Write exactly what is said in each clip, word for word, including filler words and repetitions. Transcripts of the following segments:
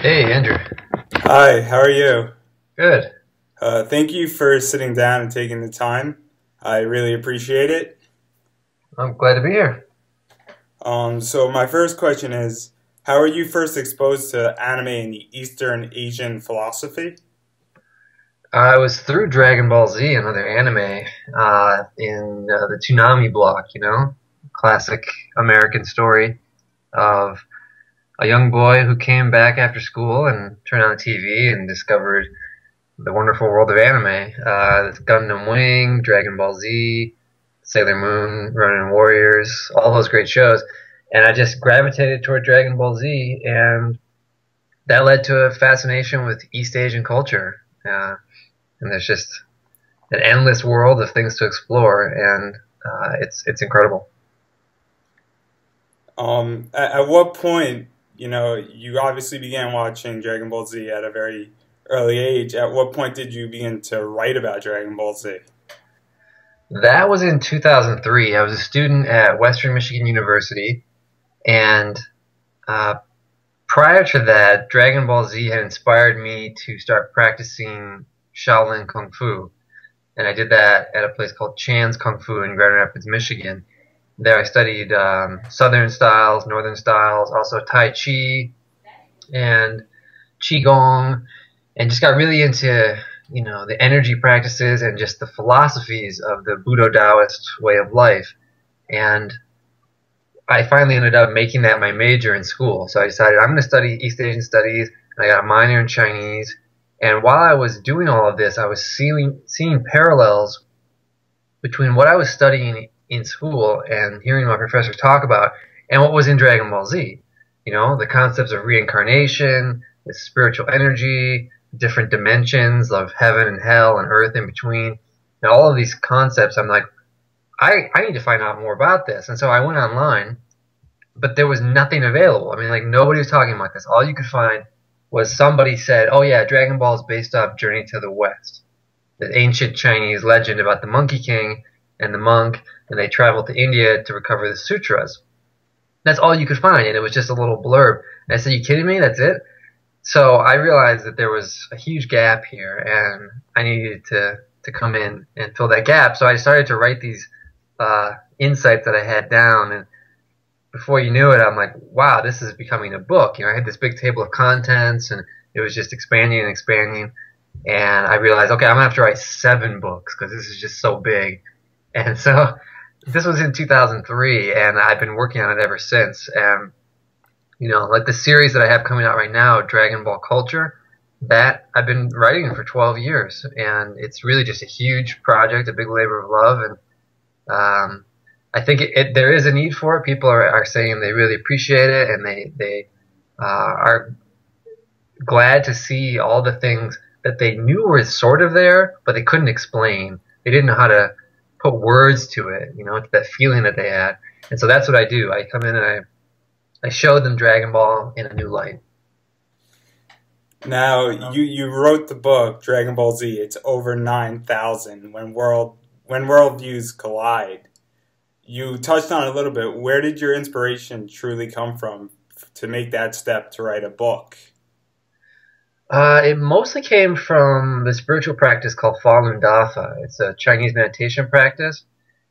Hey, Andrew. Hi, how are you? Good. Uh, thank you for sitting down and taking the time. I really appreciate it. I'm glad to be here. Um, so my first question is, how were you first exposed to anime and the Eastern Asian philosophy? Uh, it was through Dragon Ball Z and other anime uh, in uh, the Toonami block, you know, classic American story of a young boy who came back after school and turned on the T V and discovered the wonderful world of anime. Uh, Gundam Wing, Dragon Ball Z, Sailor Moon, Running Warriors, all those great shows. And I just gravitated toward Dragon Ball Z, and that led to a fascination with East Asian culture. Uh, and there's just an endless world of things to explore, and uh, it's, it's incredible. Um, at, at what point... You know, you obviously began watching Dragon Ball Z at a very early age. At what point did you begin to write about Dragon Ball Z? That was in two thousand three. I was a student at Western Michigan University, and uh, prior to that, Dragon Ball Z had inspired me to start practicing Shaolin Kung Fu, and I did that at a place called Chan's Kung Fu in Grand Rapids, Michigan. There I studied um, Southern styles, Northern styles, also Tai Chi and Qigong, and just got really into, you know, the energy practices and just the philosophies of the Budo Taoist way of life. And I finally ended up making that my major in school. So I decided I'm going to study East Asian studies, and I got a minor in Chinese. And while I was doing all of this, I was seeing, seeing parallels between what I was studying in school and hearing my professor talk about and what was in Dragon Ball Z. You know, the concepts of reincarnation, the spiritual energy, different dimensions of heaven and hell and earth in between. And all of these concepts, I'm like, I, I need to find out more about this. And so I went online, but there was nothing available. I mean, like, nobody was talking about this. All you could find was somebody said, oh yeah, Dragon Ball is based off Journey to the West, the ancient Chinese legend about the Monkey King and the monk, and they traveled to India to recover the sutras. That's all you could find, and it was just a little blurb. And I said, you kidding me? That's it? So I realized that there was a huge gap here, and I needed to, to come in and fill that gap. So I started to write these uh, insights that I had down, and before you knew it, I'm like, wow, this is becoming a book. You know, I had this big table of contents, and it was just expanding and expanding, and I realized, okay, I'm going to have to write seven books because this is just so big. And so this was in two thousand three, and I've been working on it ever since. And, you know, like the series that I have coming out right now, Dragon Ball Culture, that I've been writing for twelve years. And it's really just a huge project, a big labor of love. And um, I think it, it, there is a need for it. People are, are saying they really appreciate it, and they, they uh, are glad to see all the things that they knew were sort of there, but they couldn't explain. They didn't know how to put words to it, you know, that feeling that they had. And so that's what I do. I come in and I I show them Dragon Ball in a new light. Now, you, you wrote the book, Dragon Ball Z, It's Over nine thousand, When World When Worldviews Collide. You touched on it a little bit. Where did your inspiration truly come from to make that step to write a book? Uh, it mostly came from the spiritual practice called Falun Dafa. It's a Chinese meditation practice,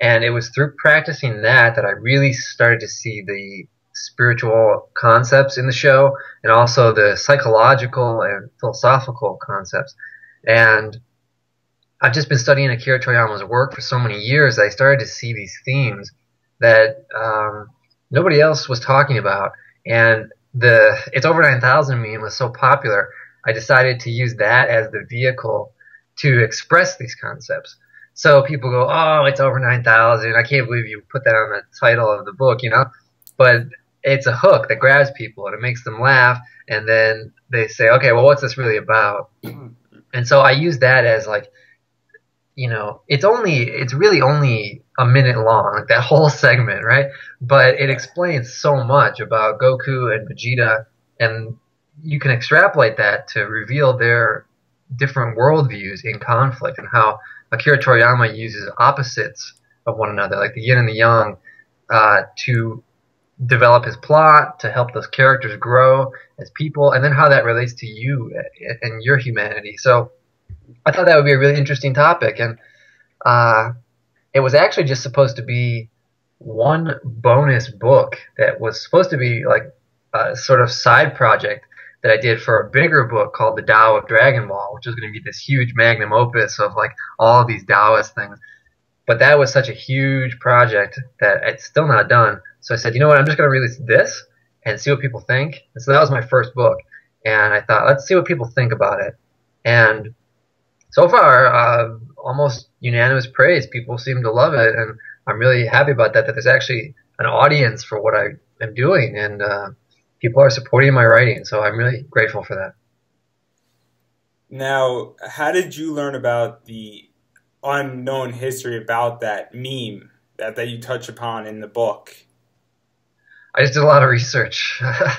and it was through practicing that that I really started to see the spiritual concepts in the show, and also the psychological and philosophical concepts. And I've just been studying Akira Toriyama's work for so many years that I started to see these themes that um, nobody else was talking about. And the It's Over nine thousand meme was so popular, I decided to use that as the vehicle to express these concepts. So people go, oh, it's over nine thousand. I can't believe you put that on the title of the book, you know. But it's a hook that grabs people, and it makes them laugh. And then they say, okay, well, what's this really about? And so I use that as, like, you know, it's only, it's really only a minute long, like that whole segment, right? But it explains so much about Goku and Vegeta, and you can extrapolate that to reveal their different worldviews in conflict, and how Akira Toriyama uses opposites of one another, like the yin and the yang, uh, to develop his plot, to help those characters grow as people, and then how that relates to you and your humanity. So I thought that would be a really interesting topic, and uh, it was actually just supposed to be one bonus book that was supposed to be like a sort of side project that I did for a bigger book called The Tao of Dragon Ball, which is going to be this huge magnum opus of like all of these Taoist things. But that was such a huge project that it's still not done. So I said, you know what, I'm just going to release this and see what people think. And so that was my first book. And I thought, let's see what people think about it. And so far, uh, almost unanimous praise. People seem to love it. And I'm really happy about that, that there's actually an audience for what I am doing. And uh, people are supporting my writing. So I'm really grateful for that. Now, how did you learn about the unknown history about that meme that, that you touch upon in the book? I just did a lot of research. uh,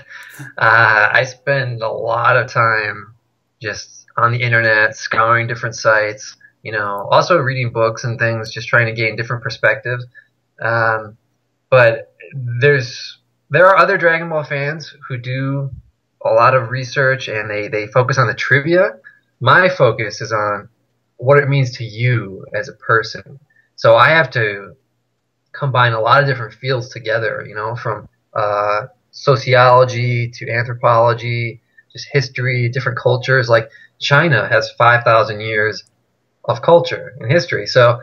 I spend a lot of time just on the internet, scouring different sites, you know, also reading books and things, just trying to gain different perspectives. Um, but there's there are other Dragon Ball fans who do a lot of research, and they, they focus on the trivia. My focus is on what it means to you as a person. So I have to combine a lot of different fields together, you know, from uh, sociology to anthropology, just history, different cultures. Like China has five thousand years of culture and history. So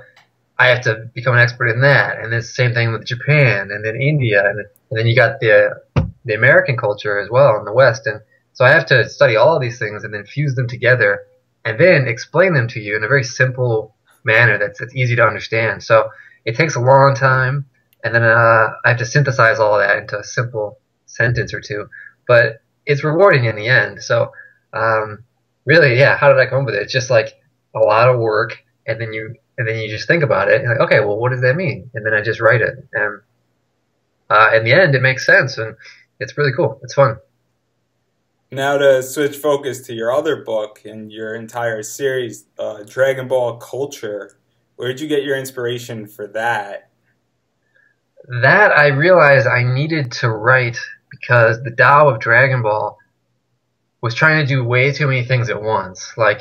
I have to become an expert in that. And it's the same thing with Japan and then India. And, and then you got the, the American culture as well in the West. And so I have to study all of these things and then fuse them together and then explain them to you in a very simple manner that's, that's easy to understand. So it takes a long time, and then uh, I have to synthesize all that into a simple sentence or two. But it's rewarding in the end. So um, really, yeah, how did I come up with it? It's just like a lot of work, and then you and then you just think about it, and like, okay, well, what does that mean? And then I just write it, and uh, in the end, it makes sense, and it's really cool. It's fun. Now to switch focus to your other book and your entire series, uh, Dragon Ball Culture, where did you get your inspiration for that? That I realized I needed to write because the Tao of Dragon Ball was trying to do way too many things at once. Like,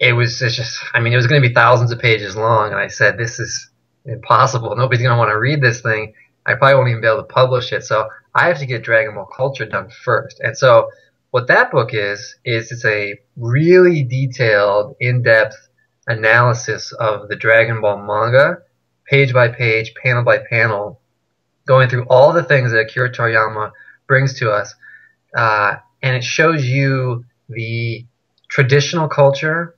it was just, I mean, it was going to be thousands of pages long, and I said, this is impossible. Nobody's going to want to read this thing. I probably won't even be able to publish it. So I have to get Dragon Ball Culture done first. And so what that book is, is it's a really detailed, in-depth analysis of the Dragon Ball manga, page by page, panel by panel, going through all the things that Akira Toriyama brings to us. Uh, and it shows you the traditional culture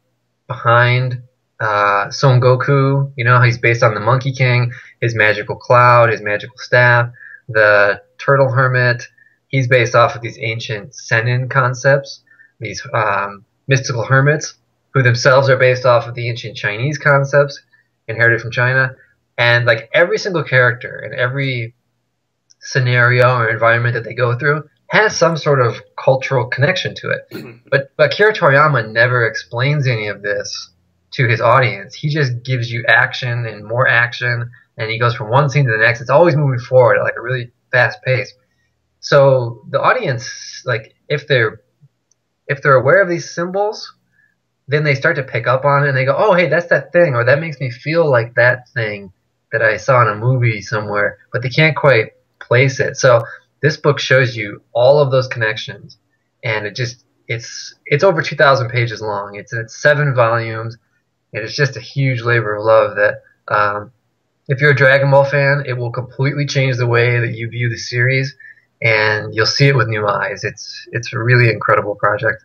behind uh, Son Goku, you know, he's based on the Monkey King, his magical cloud, his magical staff, the turtle hermit. He's based off of these ancient Sennin concepts, these um, mystical hermits, who themselves are based off of the ancient Chinese concepts inherited from China. And like every single character and every scenario or environment that they go through has some sort of cultural connection to it. But, but Akira Toriyama never explains any of this to his audience. He just gives you action and more action, and he goes from one scene to the next. It's always moving forward at like a really fast pace. So the audience, like, if they're if they're aware of these symbols, then they start to pick up on it, and they go, oh, hey, that's that thing, or that makes me feel like that thing that I saw in a movie somewhere, but they can't quite place it. So this book shows you all of those connections, and it just it's it's over two thousand pages long. It's in seven volumes, and it's just a huge labor of love that um, if you're a Dragon Ball fan, it will completely change the way that you view the series. And you'll see it with new eyes. It's it's a really incredible project.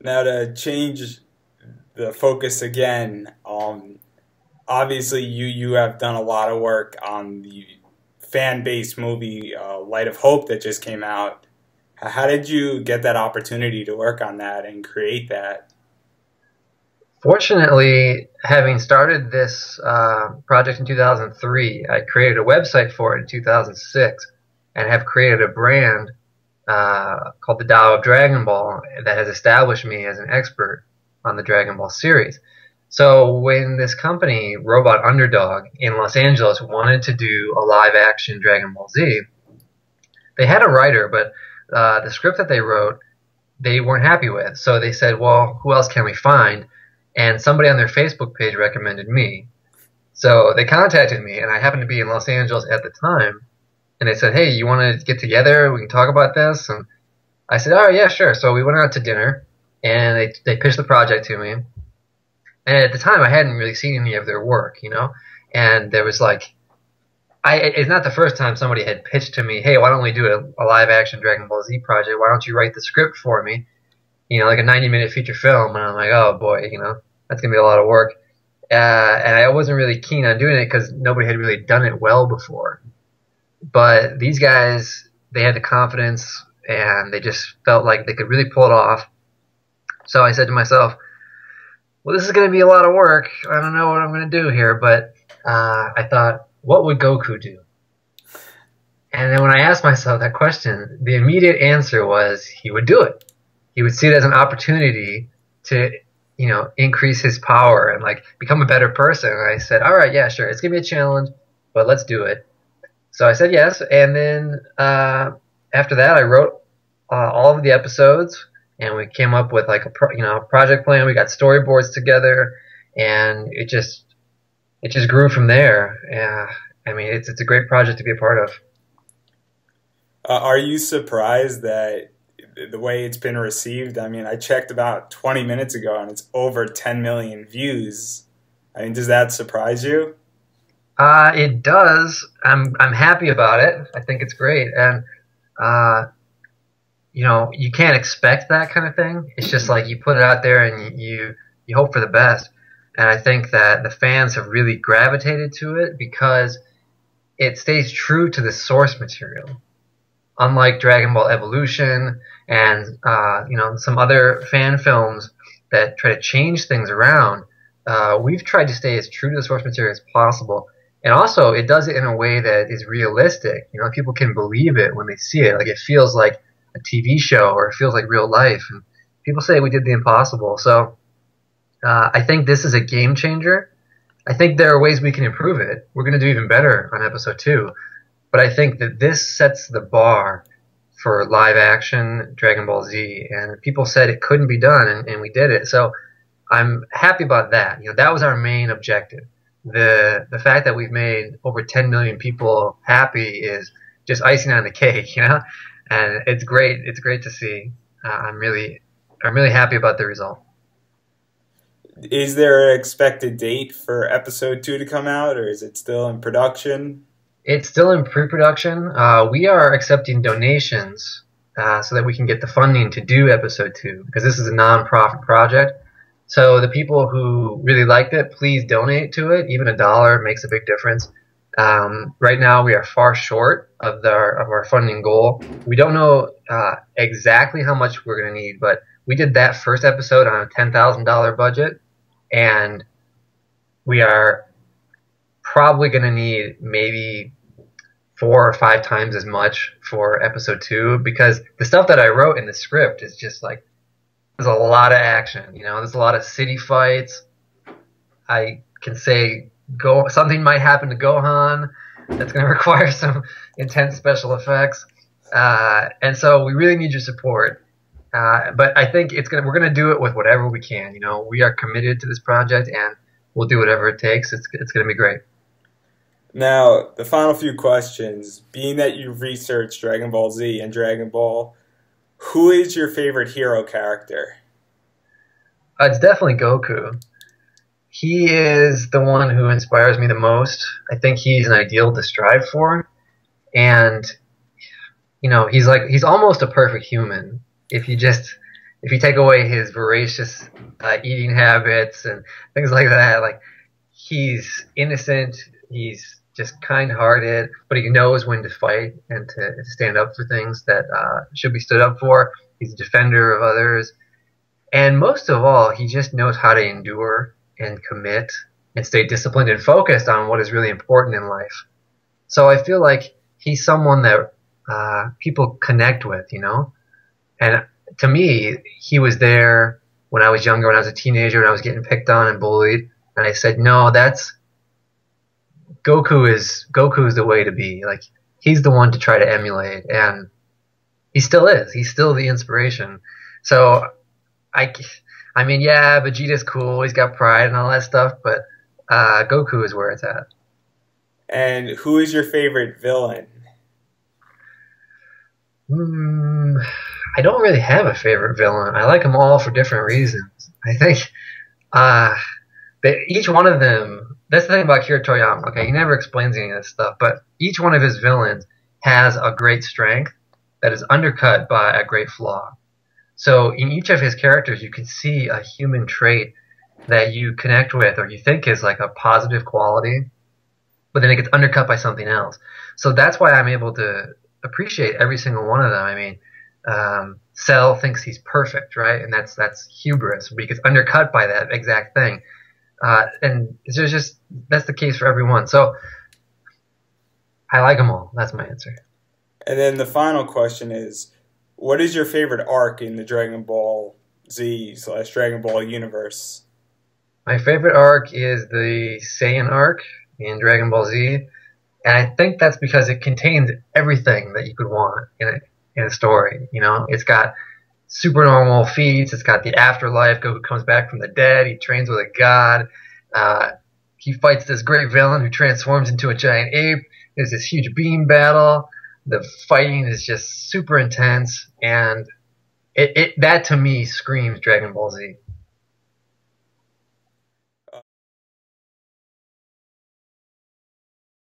Now to change the focus again, um, obviously you you have done a lot of work on the fan-based movie uh, Light of Hope that just came out. How did you get that opportunity to work on that and create that? Fortunately, having started this uh, project in two thousand three, I created a website for it in two thousand six. And have created a brand uh, called the Tao of Dragon Ball that has established me as an expert on the Dragon Ball series. So when this company, Robot Underdog in Los Angeles, wanted to do a live-action Dragon Ball Z, They had a writer, but uh, the script that they wrote, they weren't happy with. So they said, well, who else can we find? And somebody on their Facebook page recommended me. So they contacted me, and I happened to be in Los Angeles at the time. And they said, hey, you want to get together? We can talk about this? And I said, oh, yeah, sure. So we went out to dinner, and they, they pitched the project to me. And at the time, I hadn't really seen any of their work, you know? And there was like, I, it's not the first time somebody had pitched to me, hey, why don't we do a, a live-action Dragon Ball Z project? Why don't you write the script for me? You know, like a ninety-minute feature film. And I'm like, oh, boy, you know, that's going to be a lot of work. Uh, and I wasn't really keen on doing it because nobody had really done it well before. But these guys, they had the confidence, and they just felt like they could really pull it off. So I said to myself, well, this is going to be a lot of work. I don't know what I'm going to do here. But uh, I thought, what would Goku do? And then when I asked myself that question, the immediate answer was he would do it. He would see it as an opportunity to, you know, increase his power and, like, become a better person. And I said, all right, yeah, sure. It's going to be a challenge, but let's do it. So I said yes, and then uh, after that, I wrote uh, all of the episodes, and we came up with like a pro you know project plan. We got storyboards together, and it just it just grew from there. Yeah, I mean, it's it's a great project to be a part of. Uh, are you surprised that the way it's been received? I mean, I checked about twenty minutes ago, and it's over ten million views. I mean, does that surprise you? Uh, it does. I'm I'm happy about it. I think it's great, and uh, you know, you can't expect that kind of thing. It's just like you put it out there and you you hope for the best. And I think that the fans have really gravitated to it because it stays true to the source material, unlike Dragon Ball Evolution and uh, you know, some other fan films that try to change things around. Uh, we've tried to stay as true to the source material as possible. And also, it does it in a way that is realistic. You know, people can believe it when they see it. Like, it feels like a T V show, or it feels like real life. And people say we did the impossible. So uh, I think this is a game changer. I think there are ways we can improve it. We're going to do even better on episode two. But I think that this sets the bar for live action Dragon Ball Z. And people said it couldn't be done, and, and we did it. So I'm happy about that. You know, that was our main objective. The the fact that we've made over ten million people happy is just icing on the cake, you know, and it's great. It's great to see. Uh, I'm really, I'm really happy about the result. Is there an expected date for episode two to come out, or is it still in production? It's still in pre-production. Uh, we are accepting donations uh, so that we can get the funding to do episode two, because this is a non-profit project. So the people who really liked it, please donate to it. Even a dollar makes a big difference. Um, right now, we are far short of, the, of our funding goal. We don't know uh, exactly how much we're going to need, but we did that first episode on a ten thousand dollar budget, and we are probably going to need maybe four or five times as much for episode two, because the stuff that I wrote in the script is just like, there's a lot of action, you know, there's a lot of city fights. I can say go something might happen to Gohan that's going to require some intense special effects. Uh, and so we really need your support. Uh, but I think it's gonna, we're going to do it with whatever we can. You know, we are committed to this project, and we'll do whatever it takes. It's, it's going to be great. Now, the final few questions, being that you've researched Dragon Ball Z and Dragon Ball, who is your favorite hero character? Uh, it's definitely Goku. He is the one who inspires me the most. I think he's an ideal to strive for. And, you know, he's like, he's almost a perfect human. If you just, if you take away his voracious uh, eating habits and things like that, like, he's innocent, he's just kind-hearted, but he knows when to fight and to stand up for things that uh, should be stood up for. He's a defender of others. And most of all, he just knows how to endure and commit and stay disciplined and focused on what is really important in life. So I feel like he's someone that uh, people connect with, you know? And to me, he was there when I was younger, when I was a teenager, when I was getting picked on and bullied. And I said, no, that's... Goku is Goku is the way to be. Like, he's the one to try to emulate, and he still is. He's still the inspiration. So, I, I mean, yeah, Vegeta's cool. He's got pride and all that stuff, but uh, Goku is where it's at. And who is your favorite villain? Mm, I don't really have a favorite villain. I like them all for different reasons. I think uh, but each one of them, that's the thing about Akira Toriyama, okay? He never explains any of this stuff, but each one of his villains has a great strength that is undercut by a great flaw. So in each of his characters, you can see a human trait that you connect with or you think is like a positive quality, but then it gets undercut by something else. So that's why I'm able to appreciate every single one of them. I mean, um, Cell thinks he's perfect, right? And that's that's hubris, but he gets undercut by that exact thing. Uh, and it's just, just that's the case for everyone. So I like them all. That's my answer. And then the final question is, what is your favorite arc in the Dragon Ball Z slash Dragon Ball universe? My favorite arc is the Saiyan arc in Dragon Ball Z. And I think that's because it contains everything that you could want in a, in a story. You know, it's got supernormal feats. It's got the afterlife. Goku comes back from the dead. He trains with a god. Uh, he fights this great villain who transforms into a giant ape. There's this huge beam battle. The fighting is just super intense. And it, it that, to me, screams Dragon Ball Z.